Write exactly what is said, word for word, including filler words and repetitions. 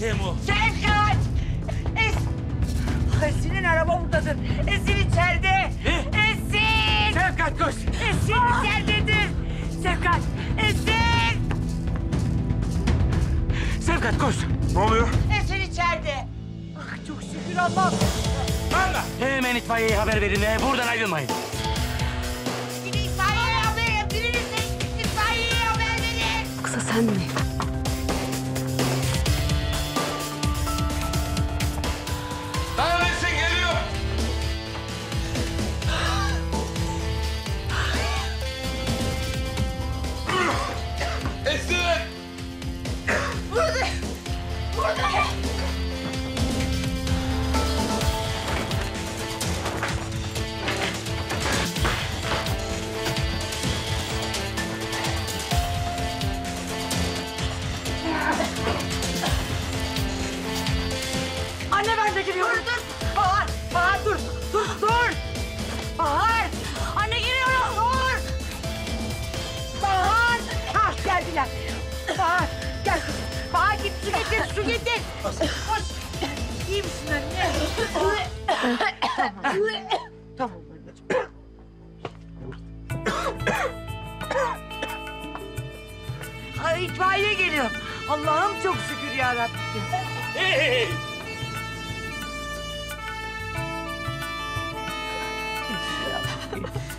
Temu. Şevkat! Es... Esin'in araba buradadır. Esin içeride. Ne? Esin! Şevkat koş. Esin ah. içeridedir. Şevkat! Esin! Şevkat koş. Ne oluyor? Esin içeride. Ah, çok şükür Allah. Valla. Hemen itfaiyeye haber verin ve buradan ayrılmayın. Sen mi? Dayan Esin, geliyor. Esin! Burada! Burada! Dur, dur! Pahar! Pahar dur! Dur, dur! Pahar! Anne giriyorum! Dur! Pahar! Ha, geldiler! Pahar! Gel! Pahar git, su getir, su getir! Koş! İyi misin anne? Tamam anneciğim. Ay, itfaiye geliyor. Allah'ım çok şükür ya Rabbim. Hey! Thank you.